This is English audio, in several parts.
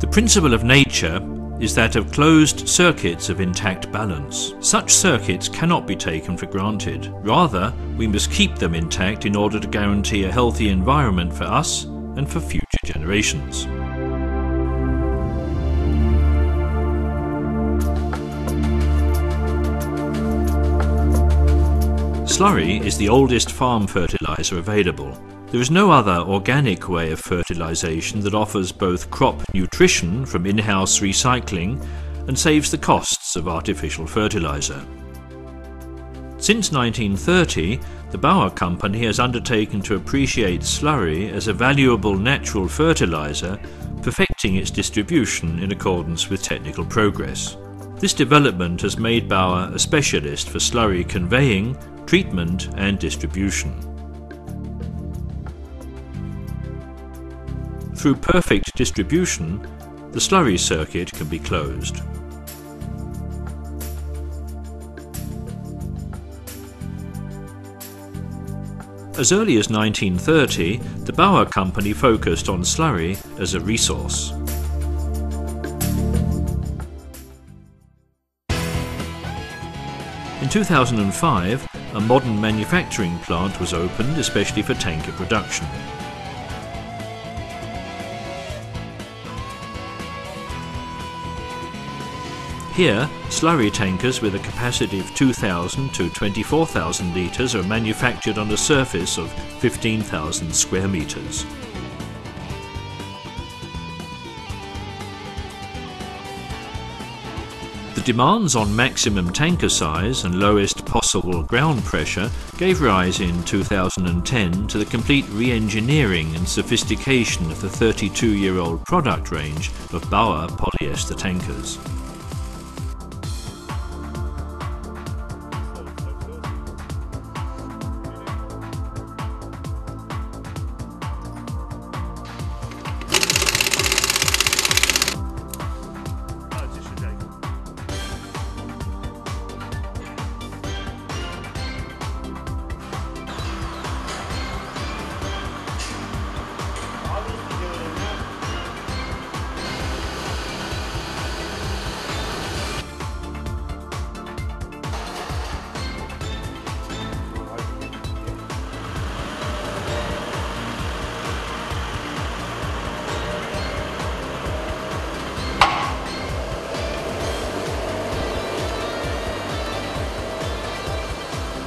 The principle of nature is that of closed circuits of intact balance. Such circuits cannot be taken for granted. Rather, we must keep them intact in order to guarantee a healthy environment for us and for future generations. Slurry is the oldest farm fertilizer available. There is no other organic way of fertilization that offers both crop nutrition from in-house recycling and saves the costs of artificial fertilizer. Since 1930, the Bauer Company has undertaken to appreciate slurry as a valuable natural fertilizer, perfecting its distribution in accordance with technical progress. This development has made Bauer a specialist for slurry conveying, treatment and distribution. Through perfect distribution, the slurry circuit can be closed. As early as 1930, the Bauer Company focused on slurry as a resource. In 2005, a modern manufacturing plant was opened, especially for tanker production. Here, slurry tankers with a capacity of 2,000 to 24,000 litres are manufactured on a surface of 15,000 square metres. The demands on maximum tanker size and lowest possible ground pressure gave rise in 2010 to the complete re-engineering and sophistication of the 32-year-old product range of Bauer polyester tankers.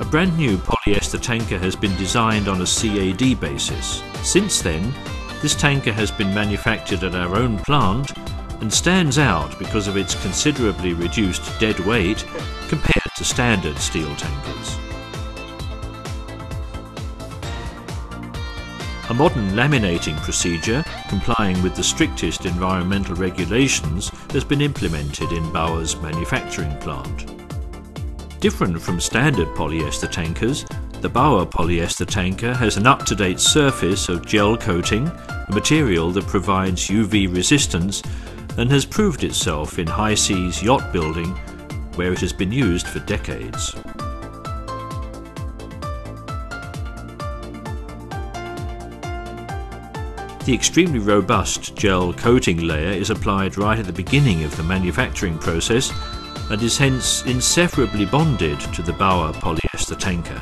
A brand new polyester tanker has been designed on a CAD basis. Since then, this tanker has been manufactured at our own plant and stands out because of its considerably reduced dead weight compared to standard steel tankers. A modern laminating procedure, complying with the strictest environmental regulations, has been implemented in Bauer's manufacturing plant. Different from standard polyester tankers, the Bauer polyester tanker has an up-to-date surface of gel coating, a material that provides UV resistance and has proved itself in high seas yacht building, where it has been used for decades. The extremely robust gel coating layer is applied right at the beginning of the manufacturing process and is hence inseparably bonded to the Bauer polyester tanker.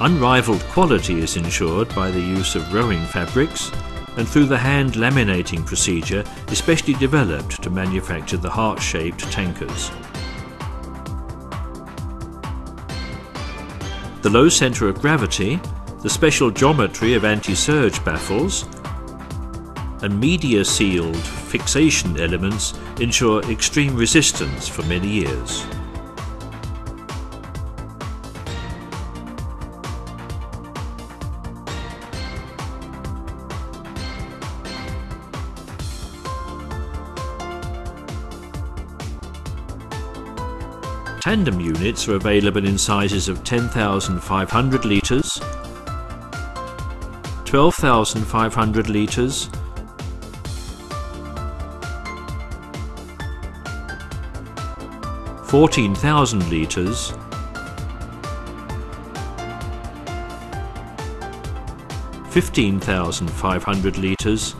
Unrivaled quality is ensured by the use of rowing fabrics and through the hand laminating procedure, especially developed to manufacture the heart-shaped tankers. The low centre of gravity, the special geometry of anti-surge baffles, and media-sealed fixation elements ensure extreme resistance for many years. Tandem units are available in sizes of 10,500 litres, 12,500 litres, 14,000 litres, 15,500 litres,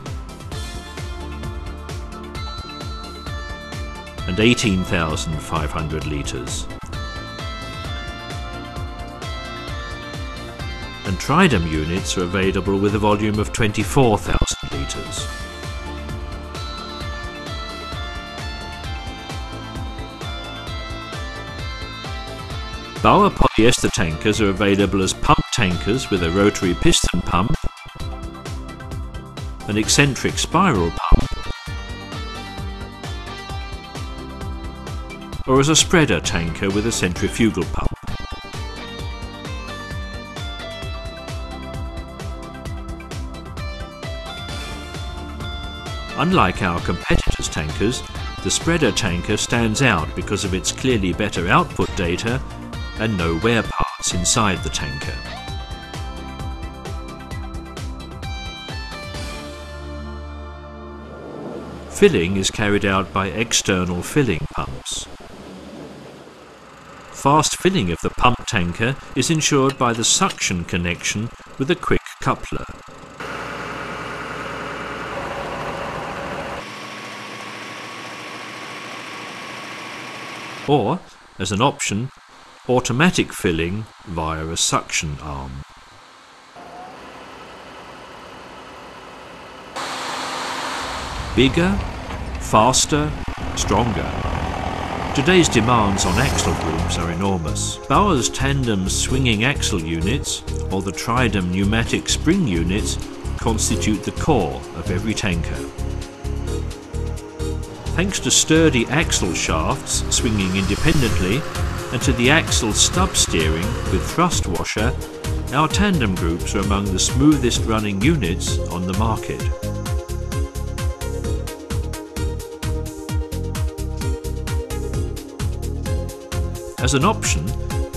and 18,500 litres. And Tridom units are available with a volume of 24,000 litres. Bauer polyester tankers are available as pump tankers with a rotary piston pump, an eccentric spiral pump, or as a spreader tanker with a centrifugal pump. Unlike our competitors' tankers, the spreader tanker stands out because of its clearly better output data and no wear parts inside the tanker. Filling is carried out by external filling pumps. Fast filling of the pump tanker is ensured by the suction connection with a quick coupler. Or, as an option, automatic filling via a suction arm. Bigger, faster, stronger. Today's demands on axle groups are enormous. Bauer's tandem swinging axle units, or the Tridom pneumatic spring units, constitute the core of every tanker. Thanks to sturdy axle shafts swinging independently, and to the axle stub steering with thrust washer, our tandem groups are among the smoothest running units on the market. As an option,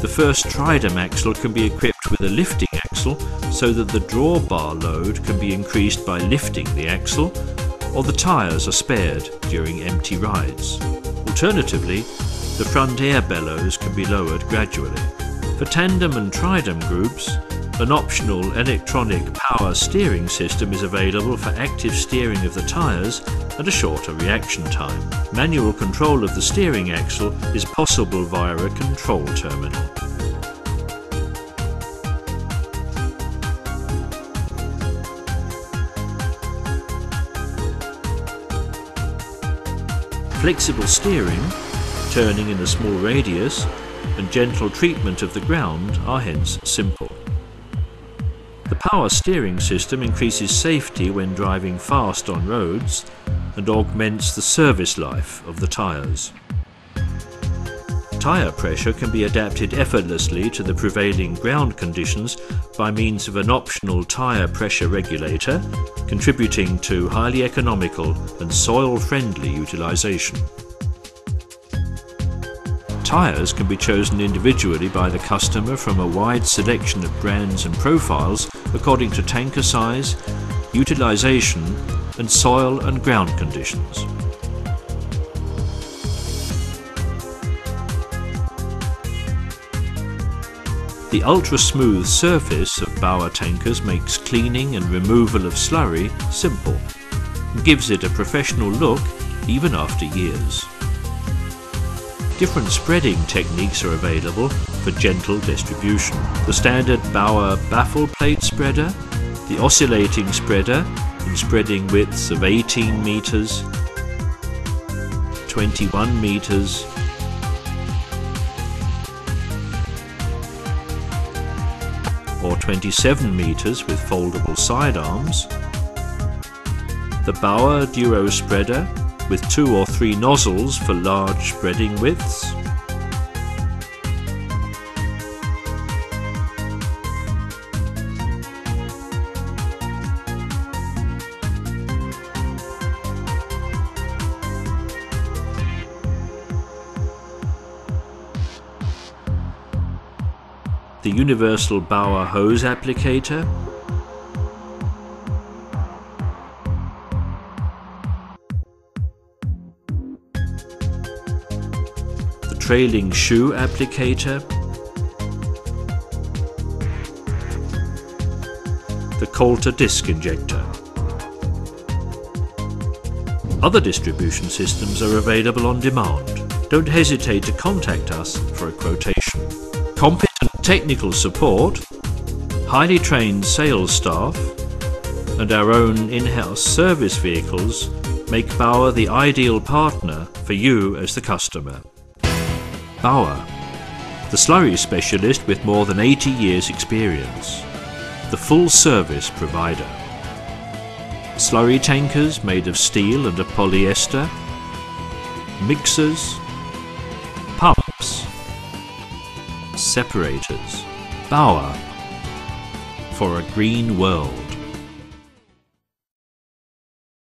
the first Tridom axle can be equipped with a lifting axle so that the drawbar load can be increased by lifting the axle, or the tyres are spared during empty rides. Alternatively, the front air bellows can be lowered gradually. For tandem and Tridom groups, an optional electronic power steering system is available for active steering of the tyres and a shorter reaction time. Manual control of the steering axle is possible via a control terminal. Flexible steering, turning in a small radius, and gentle treatment of the ground are hence simple. The power steering system increases safety when driving fast on roads and augments the service life of the tyres. Tyre pressure can be adapted effortlessly to the prevailing ground conditions by means of an optional tyre pressure regulator, contributing to highly economical and soil-friendly utilisation. Tyres can be chosen individually by the customer from a wide selection of brands and profiles according to tanker size, utilisation and soil and ground conditions. The ultra-smooth surface of Bauer tankers makes cleaning and removal of slurry simple and gives it a professional look even after years. Different spreading techniques are available for gentle distribution. The standard Bauer baffle plate spreader, the oscillating spreader in spreading widths of 18 metres, 21 metres, 27 metres with foldable side arms, the Bauer Duro spreader, with 2 or 3 nozzles for large spreading widths, the universal Bauer hose applicator, trailing shoe applicator, the Coulter disc injector. Other distribution systems are available on demand. Don't hesitate to contact us for a quotation. Competent technical support, highly trained sales staff, and our own in-house service vehicles make Bauer the ideal partner for you as the customer. Bauer, the slurry specialist with more than 80 years' experience, the full-service provider. Slurry tankers made of steel and of polyester, mixers, pumps, separators. Bauer, for a green world.